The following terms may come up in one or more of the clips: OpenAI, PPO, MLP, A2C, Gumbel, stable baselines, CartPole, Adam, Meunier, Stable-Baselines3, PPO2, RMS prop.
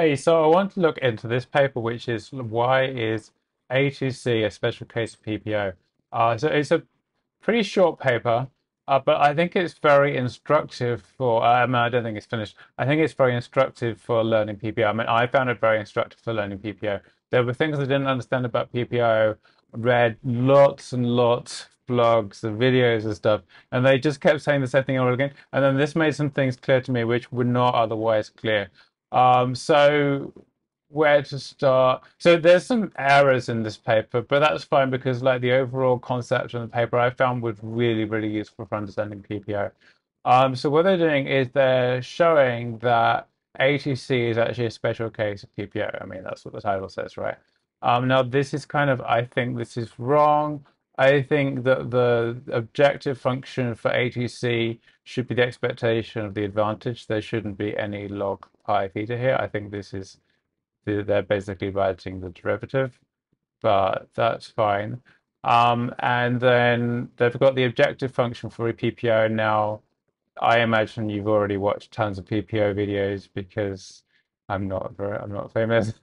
Hey, so I want to look into this paper, which is why is A2C a special case of PPO? So it's a pretty short paper, but I think it's very instructive for, I don't think it's finished. I think it's very instructive for learning PPO. I mean, I found it very instructive for learning PPO. There were things I didn't understand about PPO, read lots and lots of blogs and videos and stuff, and they just kept saying the same thing over again. And then this made some things clear to me which were not otherwise clear. So where to start? So there's some errors in this paper, but that's fine because like the overall concept in the paper I found was really, really useful for understanding PPO. So what they're doing is they're showing that A2C is actually a special case of PPO. I mean, that's what the title says, right? Now this is kind of, I think this is wrong. I think that the objective function for A2C should be the expectation of the advantage. There shouldn't be any log pi theta here. I think this is, they're basically writing the derivative, but that's fine. And then they've got the objective function for a PPO. Now, I imagine you've already watched tons of PPO videos because I'm not famous.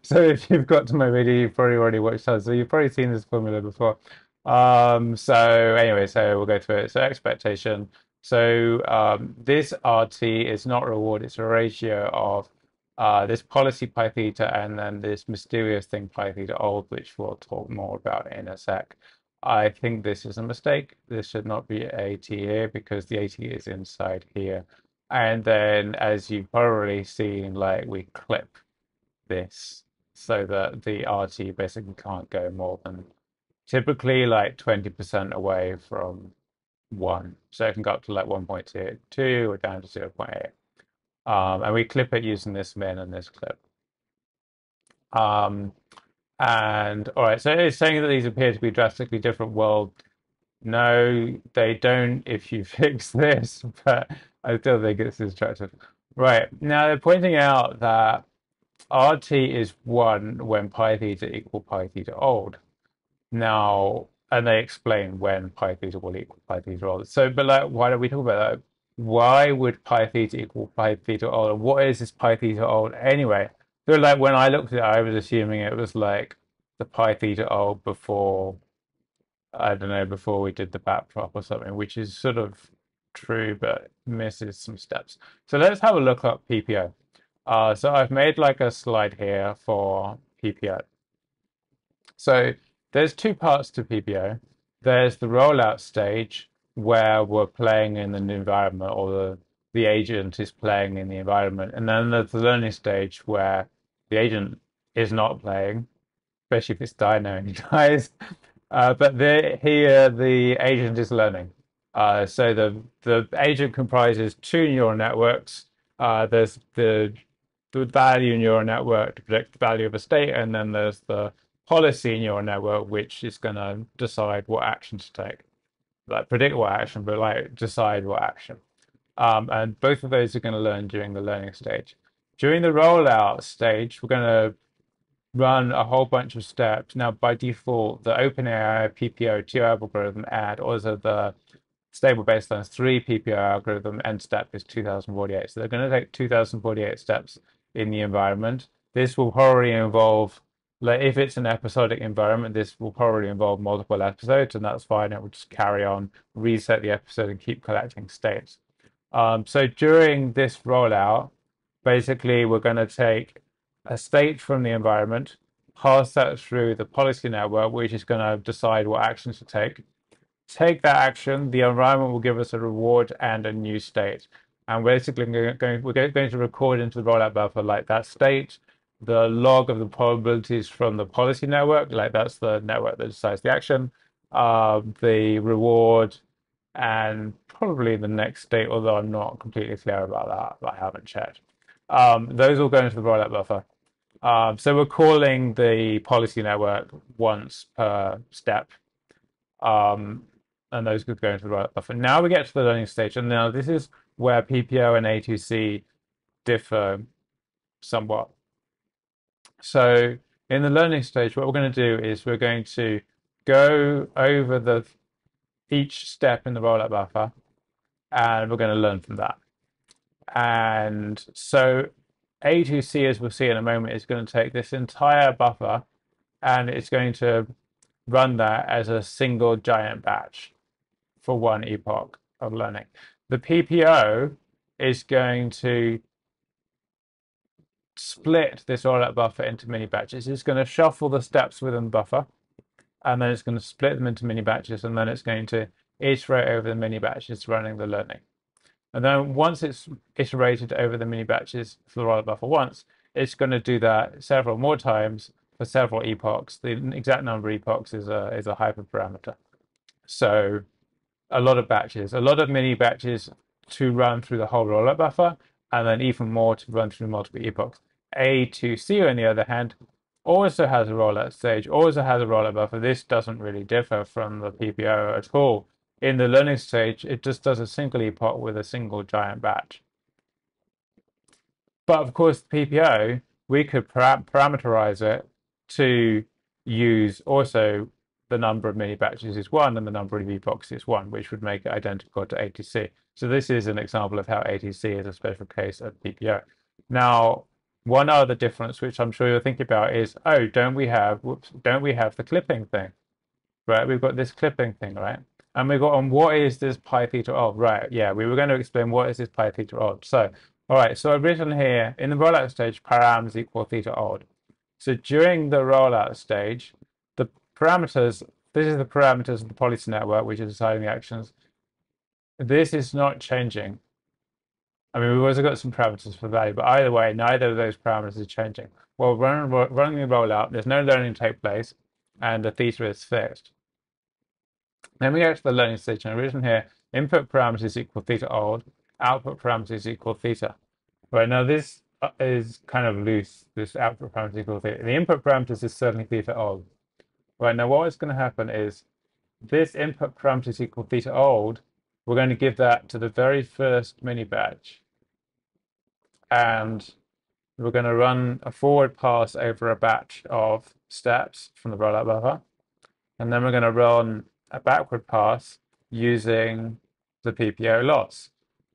So if you've got to my video, you've probably already watched tons. So you've probably seen this formula before. So anyway, so we'll go through it. So expectation, so this RT is not reward, it's a ratio of this policy pi theta and then this mysterious thing pi theta old, which we'll talk more about in a sec. I think this is a mistake. This should not be AT here because the AT is inside here. And then as you've probably seen, like we clip this so that the RT basically can't go more than typically like 20% away from 1. So it can go up to like 1.2 or down to 0.8. And we clip it using this min and this clip. And all right, so it's saying that these appear to be drastically different. Well, no, they don't if you fix this, but I still think it's instructive. Right, now they're pointing out that RT is 1 when pi theta equal pi theta old. Now, and they explain when pi theta will equal pi theta old. So, but like, why don't we talk about that? Why would pi theta equal pi theta old? And what is this pi theta old anyway? So like when I looked at it, I was assuming it was like the pi theta old before, I don't know, before we did the backprop or something, which is sort of true, but misses some steps. So let's have a look up PPO. So I've made like a slide here for PPO. So there's two parts to PPO. There's the rollout stage where we're playing in an environment or the agent is playing in the environment. And then there's the learning stage where the agent is not playing, especially if it's dyno and he dies. But here the agent is learning. So the agent comprises 2 neural networks. There's the value neural network to predict the value of a state, and then there's the policy neural network, which is going to decide what action to take. Like predict what action, but like decide what action. And both of those are going to learn during the learning stage. During the rollout stage, we're going to run a whole bunch of steps. Now, by default, the OpenAI PPO2 algorithm and also the Stable-Baselines3 PPO algorithm end step is 2048. So they're going to take 2048 steps in the environment. This will probably involve, like if it's an episodic environment, this will probably involve multiple episodes, and that's fine. It will just carry on, reset the episode, and keep collecting states. So during this rollout, basically, we're going to take a state from the environment, pass that through the policy network, which is going to decide what actions to take. Take that action, the environment will give us a reward and a new state. And basically, we're going to record into the rollout buffer like that state, the log of the probabilities from the policy network, like that's the network that decides the action, the reward, and probably the next state, although I'm not completely clear about that, but I haven't checked. Those all go into the rollout buffer. So we're calling the policy network once per step, and those could go into the rollout buffer. Now we get to the learning stage, and now this is where PPO and A2C differ somewhat. So in the learning stage, what we're going to do is we're going to go over each step in the rollout buffer, and we're going to learn from that. And so A2C, as we'll see in a moment, is going to take this entire buffer and it's going to run that as a single giant batch for one epoch of learning. The PPO is going to split this all out buffer into mini batches. It's going to shuffle the steps within the buffer, and then it's going to split them into mini batches, and then it's going to iterate over the mini batches running the learning. And then once it's iterated over the mini batches for the rollup buffer once, it's going to do that several more times for several epochs. The exact number of epochs is a hyperparameter. So a lot of batches, a lot of mini batches to run through the whole rollup buffer, and then even more to run through multiple epochs. A2C, on the other hand, also has a rollup stage, also has a rollup buffer. This doesn't really differ from the PPO at all. In the learning stage, it just does a single epoch with a single giant batch. But of course, the PPO, we could parameterize it to use also the number of mini batches is one and the number of epochs is one, which would make it identical to A2C. So this is an example of how A2C is a special case of PPO. Now, one other difference, which I'm sure you're thinking about, is, oh, don't we have the clipping thing, right? We've got this clipping thing, right? And we got on what is this pi theta of, right? Yeah, we were going to explain what is this pi theta of. So, all right, so I've written here in the rollout stage, params equal theta odd. So during the rollout stage, the parameters, this is the parameters of the policy network, which is deciding the actions. This is not changing. I mean, we've also got some parameters for value, but either way, neither of those parameters are changing. Well, running the rollout, there's no learning to take place, and the theta is fixed. Then we go to the learning stage, and I've written here, input parameters equal theta old, output parameters equal theta. Right, now this is kind of loose, this output parameters equal theta. The input parameters is certainly theta old. Right, now what's going to happen is this input parameters equal theta old, we're going to give that to the very first mini batch. And we're going to run a forward pass over a batch of steps from the rollout buffer. And then we're going to run a backward pass using the PPO loss.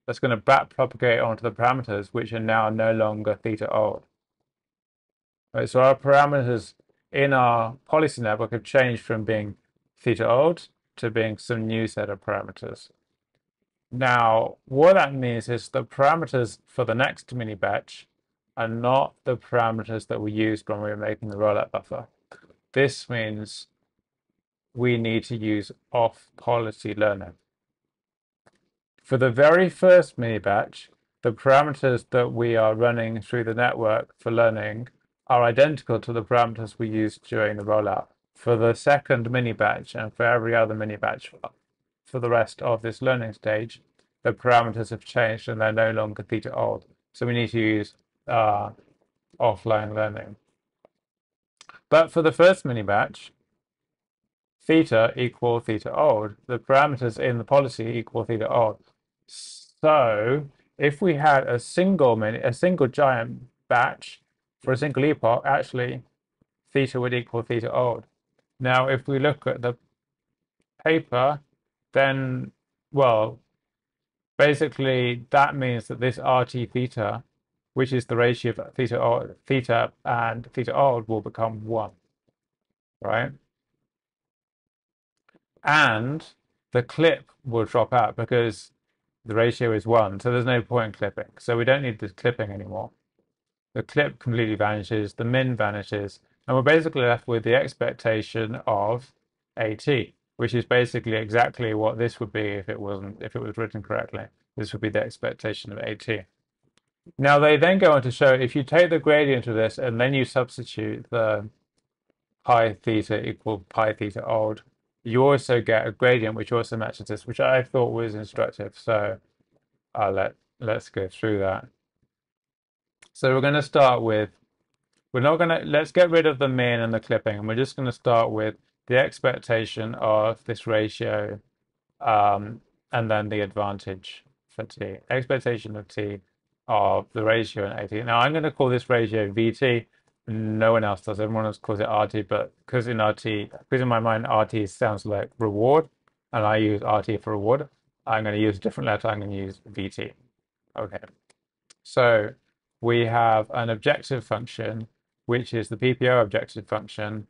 That's going to back propagate onto the parameters, which are now no longer theta old. Right, so our parameters in our policy network have changed from being theta old to being some new set of parameters. Now, what that means is the parameters for the next mini batch are not the parameters that we used when we were making the rollup buffer. This means we need to use off-policy learning. For the very first mini batch, the parameters that we are running through the network for learning are identical to the parameters we used during the rollout. For the second mini batch and for every other mini batch for the rest of this learning stage, the parameters have changed and they're no longer theta old. So we need to use offline learning. But for the first mini batch, theta equal theta old. The parameters in the policy equal theta old. So if we had a single giant batch for a single epoch, actually theta would equal theta old. Now, if we look at the paper, then, well, basically that means that this RT theta, which is the ratio of theta and theta old, will become 1, right? And the clip will drop out because the ratio is 1, so there's no point in clipping. So we don't need this clipping anymore. The clip completely vanishes, the min vanishes, and we're basically left with the expectation of AT, which is basically exactly what this would be if it was written correctly. This would be the expectation of AT. Now they then go on to show if you take the gradient of this and then you substitute the pi theta equal pi theta old, you also get a gradient which also matches this, which I thought was instructive. So let's go through that. So we're going to start with, let's get rid of the min and the clipping, and we're just going to start with the expectation of this ratio and then the advantage for t, expectation of t of the ratio and AT. Now I'm going to call this ratio VT. No one else does. Everyone else calls it RT, but because in my mind RT sounds like reward, and I use RT for reward, I'm going to use a different letter. I'm going to use VT. Okay. So we have an objective function, which is the PPO objective function,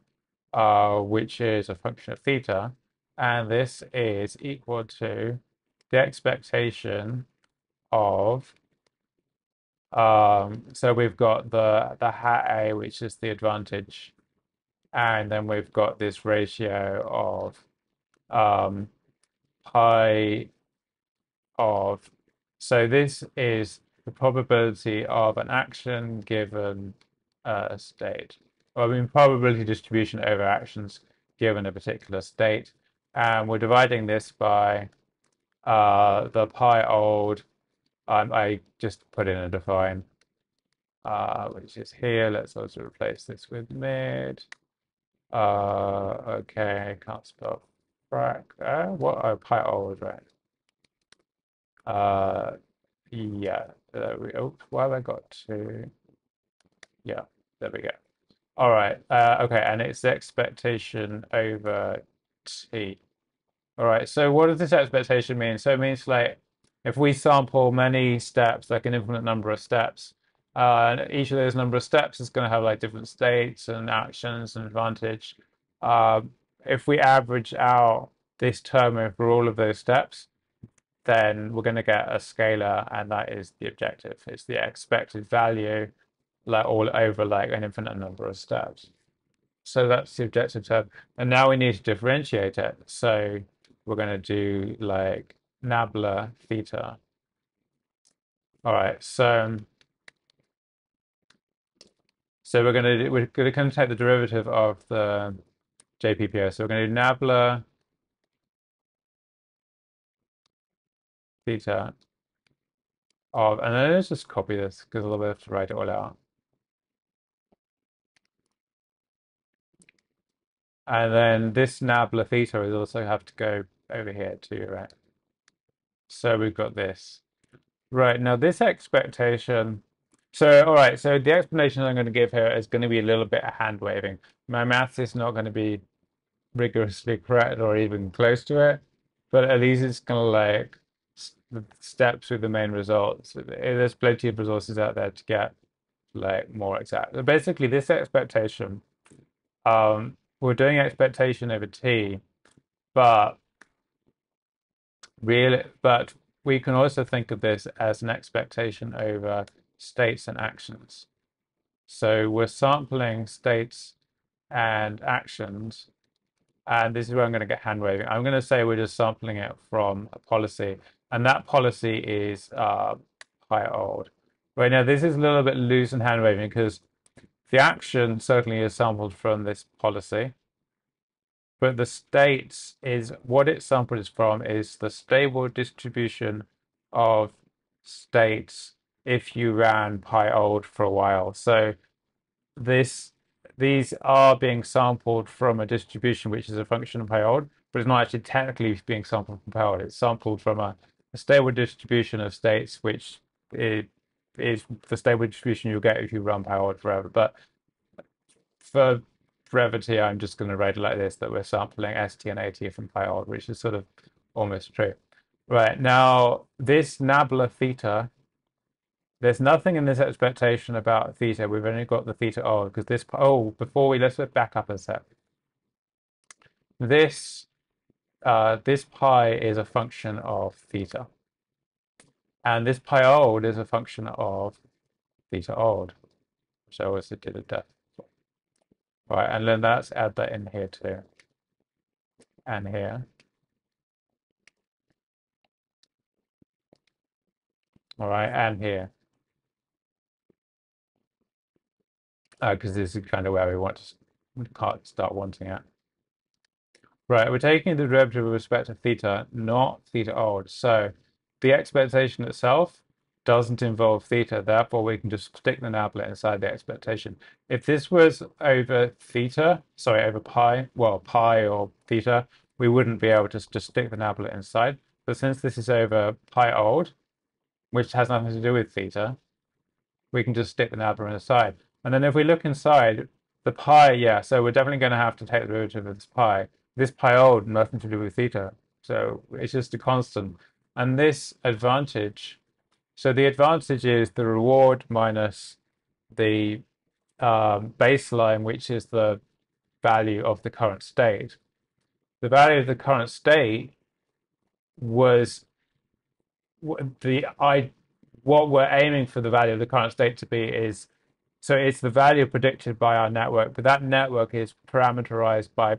which is a function of theta. And this is equal to the expectation of, so we've got the hat A, which is the advantage. And then we've got this ratio of pi of, so this is the probability of an action given a state. Well, I mean, probability distribution over actions given a particular state. And we're dividing this by the pi old, I just put in a define, which is here. Let's also replace this with mid. Okay, can't spell frac. What are pi old, right? Yeah, there we go. Well, I got to, yeah, there we go. All right, okay, and it's expectation over t. All right, so what does this expectation mean? So it means, like, if we sample many steps, like an infinite number of steps, each of those number of steps is going to have like different states and actions and advantage. If we average out this term over all of those steps, then we're going to get a scalar, and that is the objective. It's the expected value, like all over like an infinite number of steps. So that's the objective term. And now we need to differentiate it. So we're going to do like nabla theta. All right, so we're going to take the derivative of the JPPO. So we're going to do nabla theta of, and then let's just copy this because I'll have to write it all out. And then this nabla theta is also have to go over here too, right? So we've got this. Right, now this expectation. So, all right, so the explanation I'm going to give here is going to be a little bit of hand waving. My math is not going to be rigorously correct or even close to it, but at least it's going to like steps with the main results. There's plenty of resources out there to get like more exact. So basically this expectation, we're doing expectation over t, but we can also think of this as an expectation over states and actions. So we're sampling states and actions, and this is where I'm going to get hand waving. I'm going to say we're just sampling it from a policy, and that policy is pi old. Right, now this is a little bit loose and hand waving because the action certainly is sampled from this policy, but the states is what it's sampled is from is the stable distribution of states if you ran pi old for a while. So these are being sampled from a distribution which is a function of pi old, but it's not actually technically being sampled from pi old. It's sampled from a stable distribution of states, which is the stable distribution you'll get if you run pi old forever. But for brevity, I'm just going to write it like this, that we're sampling ST and AT from pi old, which is sort of almost true. Right, now this nabla theta, there's nothing in this expectation about theta. We've only got the theta old because this, oh, before we, let's back up a sec. This, this pi is a function of theta. And this pi old is a function of theta old. So as it did at death. Right, and then let's add that in here too. And here. All right, and here. Because this is kind of where we want to start wanting it. Right, we're taking the derivative with respect to theta, not theta old. So the expectation itself doesn't involve theta. Therefore, we can just stick the nabla inside the expectation. If this was over theta, sorry, over pi, well, pi or theta, we wouldn't be able to just stick the nabla inside. But since this is over pi old, which has nothing to do with theta, we can just stick the nabla inside. And then if we look inside, the pi, yeah, so we're definitely going to have to take the derivative of this pi. This pi old, nothing to do with theta. So it's just a constant. And this advantage So the advantage is the reward minus the baseline, which is the value of the current state. The value of the current state was what we're aiming for the value of the current state to be is, so it's the value predicted by our network, but that network is parameterized by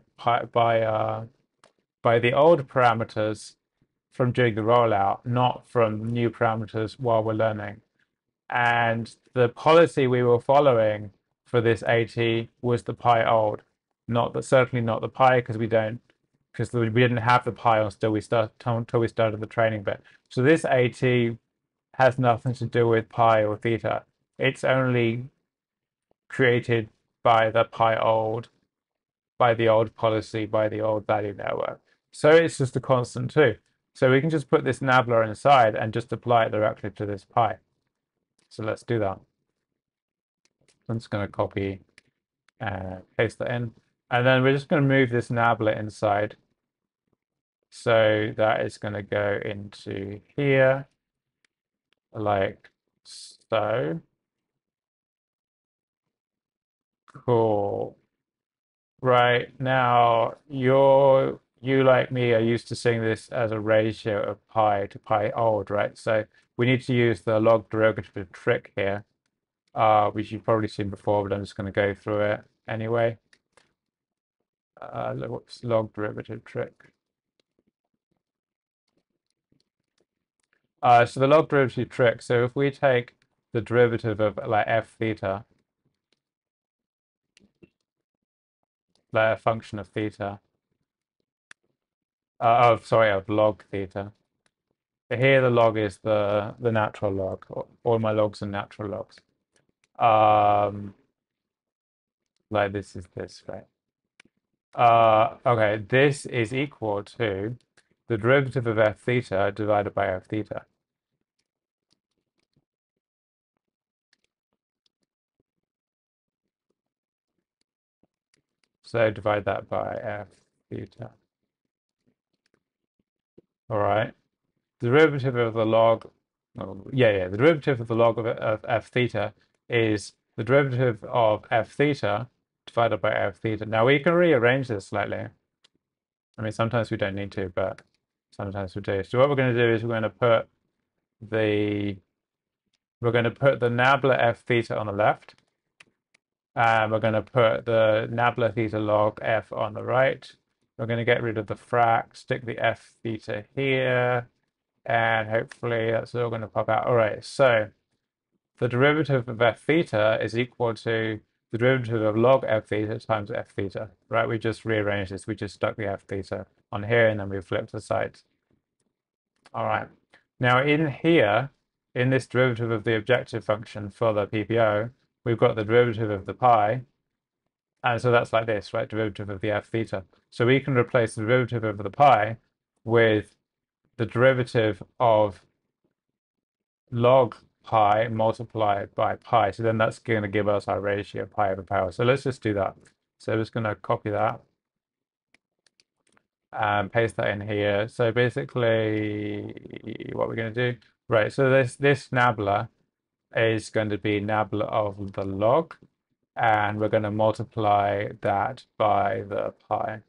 the old parameters from during the rollout, not from new parameters while we're learning. And the policy we were following for this AT was the pi old, certainly not the pi, because we didn't have the pi until we started the training bit. So this AT has nothing to do with pi or theta. It's only created by the pi old, by the old policy, by the old value network. So it's just a constant too. So we can just put this nabla inside and just apply it directly to this pi. So let's do that. I'm just going to copy and paste that in. And then we're just going to move this nabla inside. So that is going to go into here, like so. Cool. Right, now you like me are used to seeing this as a ratio of pi to pi old, right? So we need to use the log derivative trick here, which you've probably seen before, but I'm just going to go through it anyway. What's log derivative trick? So the log derivative trick, so if we take the derivative of like f theta, like a function of theta, of log theta. Here the log is the natural log. All my logs are natural logs. Like this is this, right? Okay, this is equal to the derivative of f theta divided by f theta. So divide that by f theta. All right, derivative of the log, the derivative of the log of f theta is the derivative of f theta divided by f theta. Now we can rearrange this slightly. I mean, sometimes we don't need to, but sometimes we do. So what we're going to do is we're going to put the nabla f theta on the left, and we're going to put the nabla theta log f on the right. We're going to get rid of the frac, stick the f theta here, and hopefully that's all going to pop out. All right, so the derivative of f theta is equal to the derivative of log f theta times f theta, right? We just rearranged this. We just stuck the f theta on here, and then we flipped the sides. All right. Now in here, in this derivative of the objective function for the PPO, we've got the derivative of the pi, and so that's like this, right? Derivative of the f theta. So we can replace the derivative of the pi with the derivative of log pi multiplied by pi. So then that's going to give us our ratio of pi over power. So let's just do that. So I'm just going to copy that and paste that in here. So basically what we're going to do, right? So this nabla is going to be nabla of the log, and we're going to multiply that by the pi.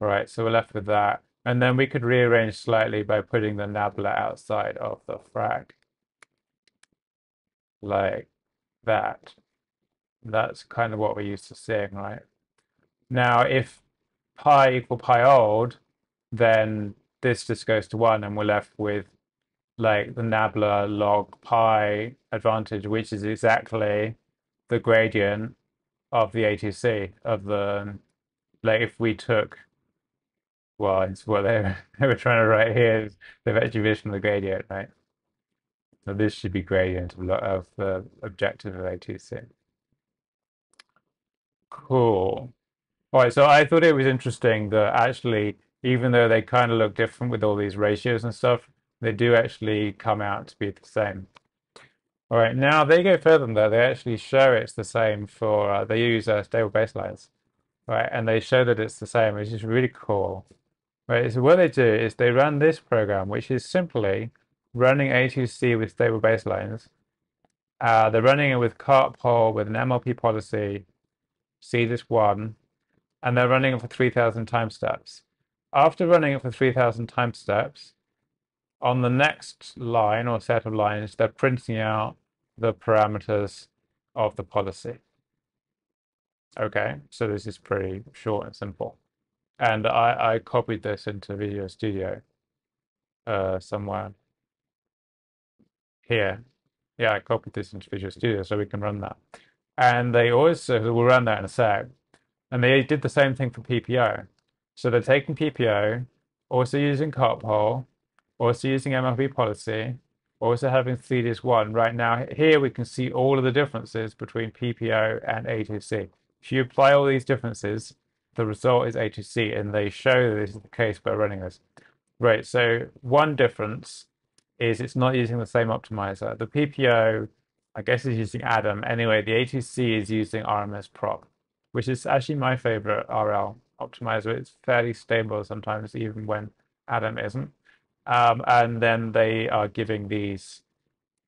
Right, so we're left with that. And then we could rearrange slightly by putting the nabla outside of the frac, like that. That's kind of what we're used to seeing, right? Now, if pi equal pi old, then this just goes to 1, and we're left with like the nabla log pi advantage, which is exactly the gradient of the A2C of the, like if we took, well, it's what they were trying to write here, they've actually written the gradient, right? So this should be gradient of the objective of A2C. Cool. All right, so I thought it was interesting that actually, even though they kind of look different with all these ratios and stuff, they do actually come out to be the same. All right, now they go further than that. They actually show it's the same for, they use stable baselines, right? And they show that it's the same, which is really cool. right? So what they do is they run this program, which is simply running A2C with stable baselines. They're running it with CartPole with an MLP policy, see this one, and they're running it for 3,000 time steps. After running it for 3,000 time steps, on the next line or set of lines, they're printing out the parameters of the policy. Okay, so this is pretty short and simple. And I copied this into Visual Studio somewhere here. Yeah, I copied this into Visual Studio so we can run that. And they also, we'll run that in a sec. And they did the same thing for PPO. So they're taking PPO, also using CartPole, also using MLP policy, also having CDS1. Right now, here we can see all of the differences between PPO and A2C. If you apply all these differences, the result is A2C, and they show that this is the case by running this. Right, so one difference is it's not using the same optimizer. The PPO, I guess, is using Adam. Anyway, the A2C is using RMS prop, which is actually my favorite RL optimizer. It's fairly stable sometimes, even when Adam isn't. And then they are giving these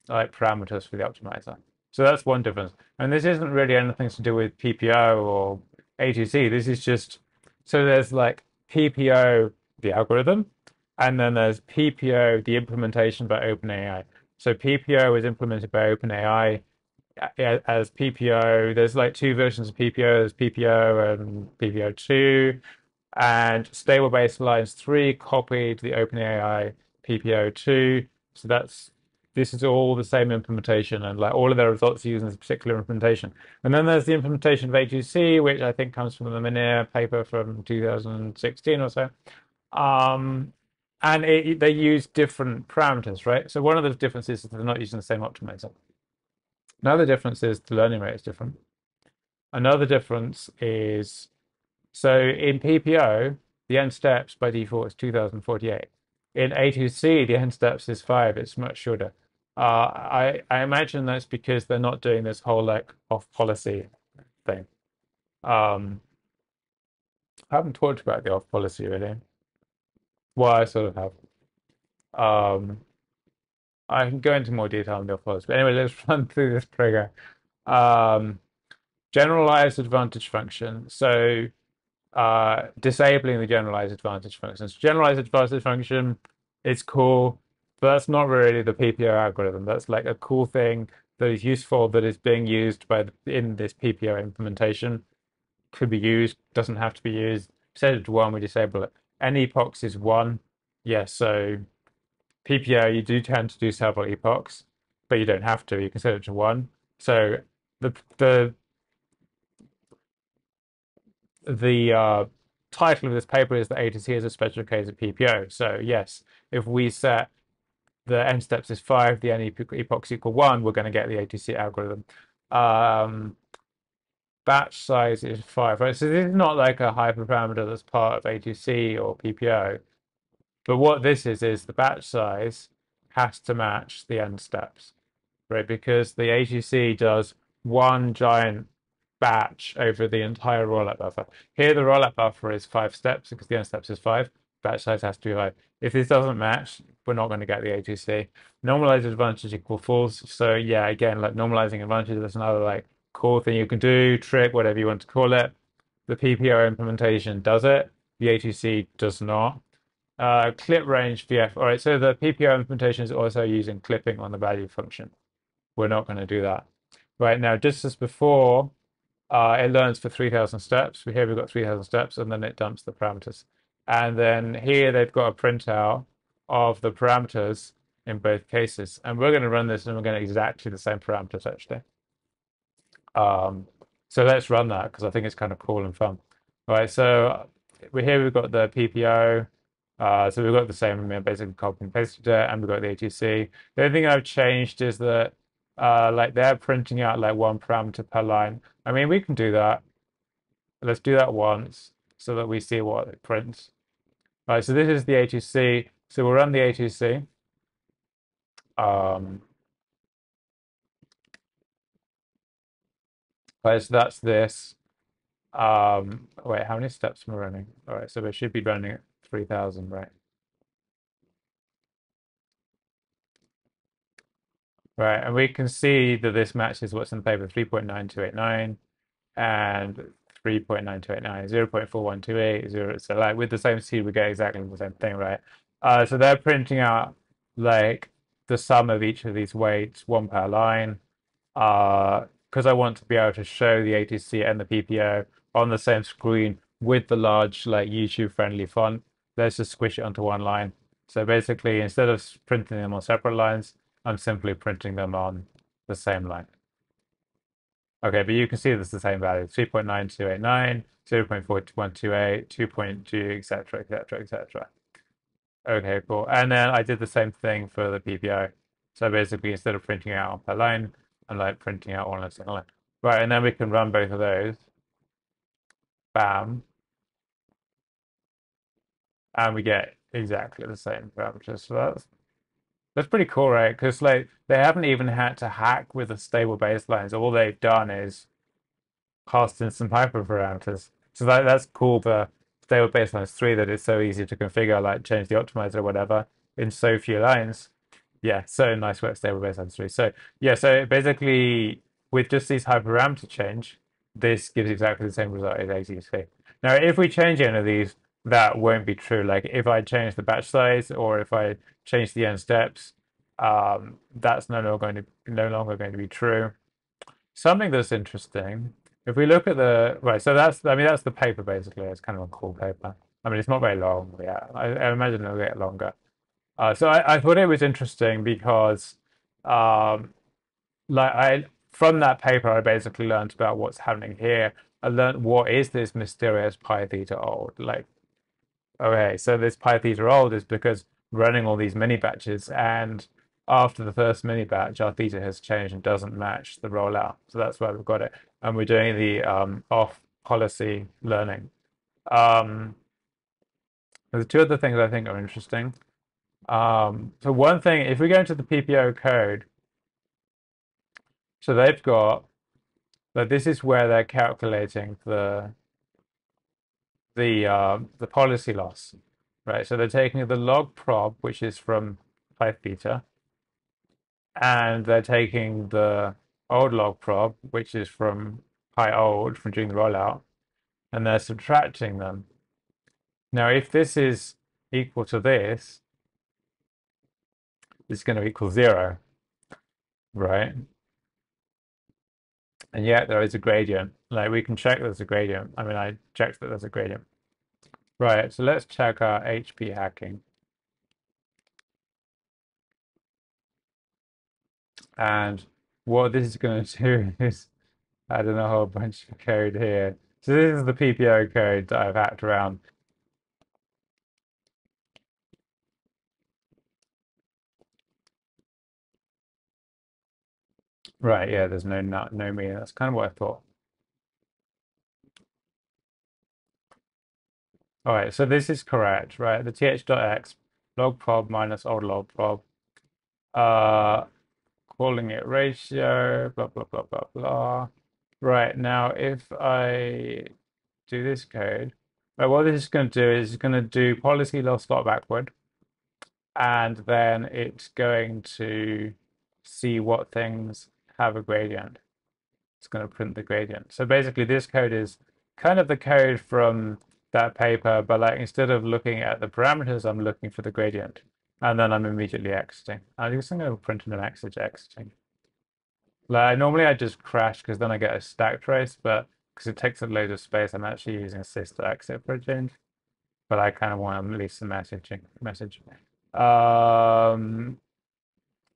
like parameters for the optimizer. So that's one difference. And this isn't really anything to do with PPO or A2C. This is just, so there's like PPO, the algorithm, and then there's PPO, the implementation by OpenAI. So PPO is implemented by OpenAI as PPO. There's like two versions of PPO. There's PPO and PPO2. And Stable-Baselines3 copied the OpenAI PPO2. So that's, this is all the same implementation, and like all of their results are using this particular implementation. And then there's the implementation of A2C, which I think comes from the Meunier paper from 2016 or so. And they use different parameters, right? So one of the differences is they're not using the same optimizer. Another difference is the learning rate is different. Another difference is, so in PPO, the end steps by default is 2048. In A2C, the end steps is 5. It's much shorter. I imagine that's because they're not doing this whole like off policy thing. I haven't talked about the off policy really. Well, I sort of have. I can go into more detail on the off policy, but anyway, let's run through this program. Generalized advantage function. So disabling the generalized advantage functions. Generalized advantage function is cool, but that's not really the PPO algorithm. That's like a cool thing that is useful, that is being used by in this PPO implementation. Could be used, doesn't have to be used. Set it to 1, we disable it. N epochs is 1. Yeah, so PPO, you do tend to do several epochs, but you don't have to. You can set it to 1. So the title of this paper is that A2C is a special case of PPO. So yes, if we set the end steps is 5, the N epochs equal 1, we're going to get the A2C algorithm. Batch size is 5, right? So this is not like a hyperparameter that's part of A2C or PPO. But what this is the batch size has to match the end steps, right? Because the A2C does one giant batch over the entire rollup buffer. Here the rollup buffer is 5 steps because the end steps is 5. Batch size has to be 5. If this doesn't match, we're not going to get the A2C. Normalized advantage equal false. So yeah, again, like normalizing advantage, that's another like cool thing you can do, trick, whatever you want to call it. The PPO implementation does it. The A2C does not. Clip range VF. All right, so the PPO implementation is also using clipping on the value function. We're not going to do that. Right now, just as before, it learns for 3,000 steps. Here we've got 3,000 steps, and then it dumps the parameters. And then here they've got a printout of the parameters in both cases. And we're going to run this, and we're going to exactly the same parameters, actually. So let's run that, because I think it's kind of cool and fun. All right, so here we've got the PPO. So we've got the same, basically copy and pasted it, and we've got the A2C. The only thing I've changed is that like they're printing out like one parameter per line. I mean, we can do that. Let's do that once so that we see what it prints. All right, so this is the A2C. So we'll run the A2C. Right, so that's this. Wait, how many steps am I running? All right, so we should be running 3,000, right? Right, and we can see that this matches what's in the paper, 3.9289 and 3.9289, 0.4128, 0. So like with the same seed, we get exactly the same thing, right? So they're printing out like the sum of each of these weights, one per line, because I want to be able to show the A2C and the PPO on the same screen with the large like YouTube-friendly font. Let's just squish it onto one line. So basically, instead of printing them on separate lines, I'm simply printing them on the same line. Okay, but you can see it's the same value, 3.9289, 0.4128, 2.2, etc., etc., etc. Okay, cool. And then I did the same thing for the PPO. So basically, instead of printing out on per line, I'm like printing out on a single line. Right, and then we can run both of those. Bam. And we get exactly the same parameters. So that's pretty cool, right? Because like they haven't even had to hack with the stable baselines. All they've done is passed in some hyperparameters. So that's cool for Stable-Baselines3 that it's so easy to configure, like change the optimizer or whatever in so few lines. Yeah, so nice work, Stable-Baselines3. So yeah, so basically with just these hyperparameter change, this gives exactly the same result as A2C. Now, if we change any of these, that won't be true. Like if I change the batch size or if I change the end steps, that's no longer going to be true. Something that's interesting, if we look at the right, so that's the paper basically. It's kind of a cool paper. I mean, it's not very long. Yeah, I imagine it'll get longer. So I thought it was interesting because, from that paper, I basically learned about what's happening here. I learned what is this mysterious pi theta old. Like, okay, so this pi theta old is because running all these mini batches, and after the first mini batch, our theta has changed and doesn't match the rollout. So that's why we've got it. And we're doing the off policy learning. There's two other things I think are interesting. So one thing, if we go into the PPO code, so they've got, but this is where they're calculating the policy loss, right? So they're taking the log prob, which is from pi theta, and they're taking the old log prob, which is from pi old from during the rollout, and they're subtracting them. Now, if this is equal to this, it's going to equal 0, right? And yet there is a gradient. Like we can check there's a gradient. I mean, I checked that there's a gradient. Right, so let's check our HP hacking. And what this is going to do is add in a whole bunch of code here. So this is the PPO code that I've hacked around. Right, yeah, there's no meaning. That's kind of what I thought. All right, so this is correct, right? The th.x log prob minus old log prob, calling it ratio, blah, blah, blah, blah, blah. Right, now if I do this code, right, what this is going to do is it's going to do policy loss lot backward, and then it's going to see what things have a gradient. It's going to print the gradient. So basically this code is kind of the code from that paper, but like instead of looking at the parameters, I'm looking for the gradient, and then I'm immediately exiting. I just think I'll print an exit exiting. Like normally I just crash because then I get a stack trace, but because it takes a load of space, I'm actually using sys to exit for a change. But I kind of want to leave some message.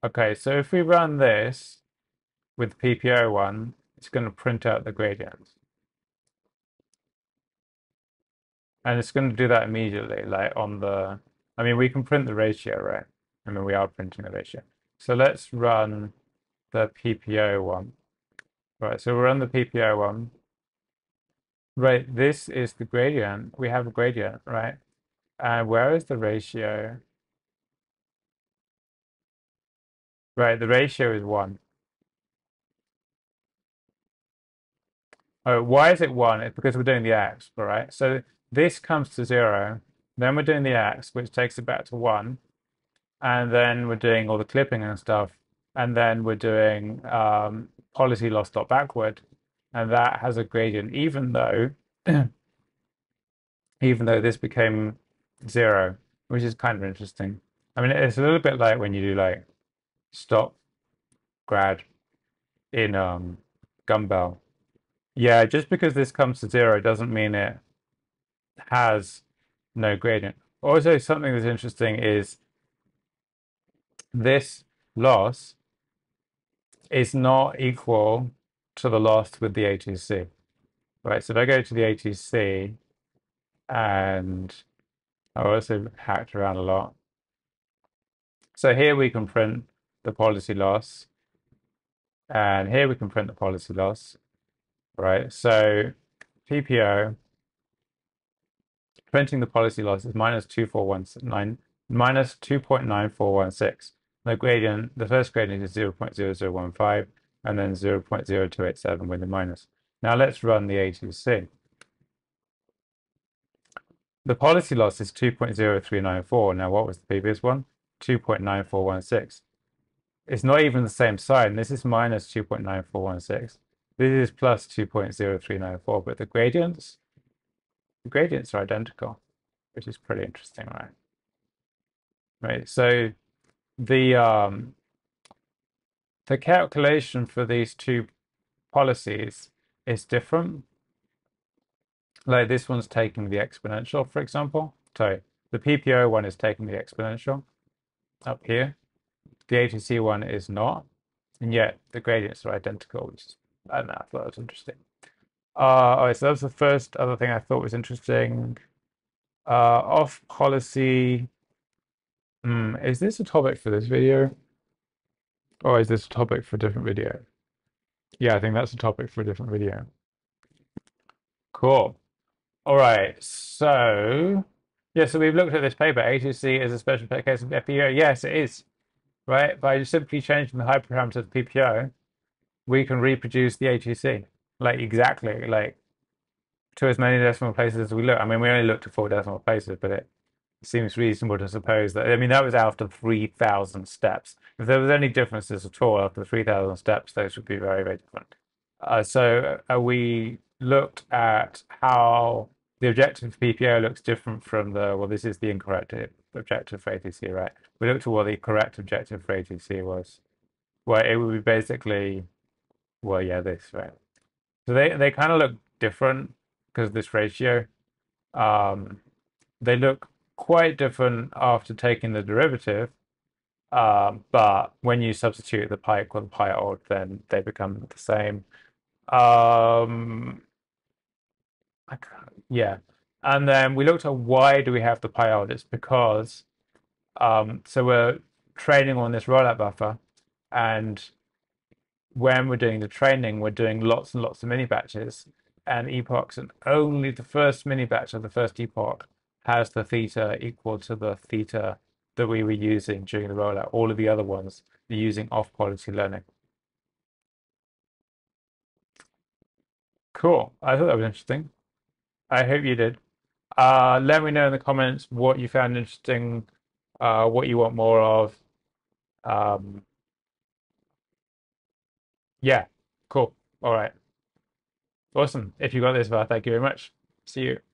Okay, so if we run this with the PPO one, it's going to print out the gradient. And it's going to do that immediately, like on the, I mean, we can print the ratio, right? I mean, we are printing the ratio. So let's run the PPO one. Right, so we'll run the PPO one. Right, this is the gradient. We have a gradient, right? And where is the ratio? Right, the ratio is 1. Oh, why is it 1? It's because we're doing the x, all right? So this comes to 0 Then we're doing the axe, which takes it back to 1. And then we're doing all the clipping and stuff. And then we're doing policy loss dot backward. And that has a gradient, even though this became 0, which is kind of interesting. I mean, it's a little bit like when you do like stop grad in Gumbel. Yeah, just because this comes to 0 doesn't mean it has no gradient. Also, something that's interesting is this loss is not equal to the loss with the A2C, right? So if I go to the A2C, and I also hacked around a lot. So here we can print the policy loss, and here we can print the policy loss, right? So PPO, printing the policy loss is minus 2.9416. The gradient, the first gradient is 0.0015, and then 0.0287 with a minus. Now let's run the A2C. The policy loss is 2.0394. Now what was the previous one? 2.9416. It's not even the same sign. This is minus 2.9416. This is plus 2.0394, but the gradients are identical, which is pretty interesting, right? Right, so the calculation for these two policies is different. Like this one's taking the exponential, for example. So the PPO one is taking the exponential up here. The A2C one is not, and yet the gradients are identical, which is, I don't know, I thought that was interesting. All right, so that was the first other thing I thought was interesting. Off policy. Is this a topic for this video? Or is this a topic for a different video? Yeah, I think that's a topic for a different video. Cool. All right, so yeah, so we've looked at this paper. A2C is a special case of PPO. Yes, it is. Right, by just simply changing the hyperparameter of the PPO, we can reproduce the A2C like exactly, like to as many decimal places as we look. I mean, we only looked at 4 decimal places, but it seems reasonable to suppose that, I mean, that was after 3,000 steps. If there was any differences at all after 3,000 steps, those would be very, very different. So we looked at how the objective PPO looks different from the, well, this is the incorrect objective for A2C, right? We looked at what the correct objective for A2C was. Well, it would be basically, well, yeah, this, right? So they kind of look different because of this ratio. They look quite different after taking the derivative, but when you substitute the pi equal to pi old, then they become the same. Yeah, and then we looked at why do we have the pi old. It's because so we're training on this rollout buffer, and when we're doing the training, we're doing lots and lots of mini batches and epochs, and only the first mini batch of the first epoch has the theta equal to the theta that we were using during the rollout. All of the other ones are using off-policy learning. Cool. I thought that was interesting. I hope you did. Let me know in the comments what you found interesting, what you want more of. Yeah, cool. All right. Awesome. If you got this far, thank you very much. See you.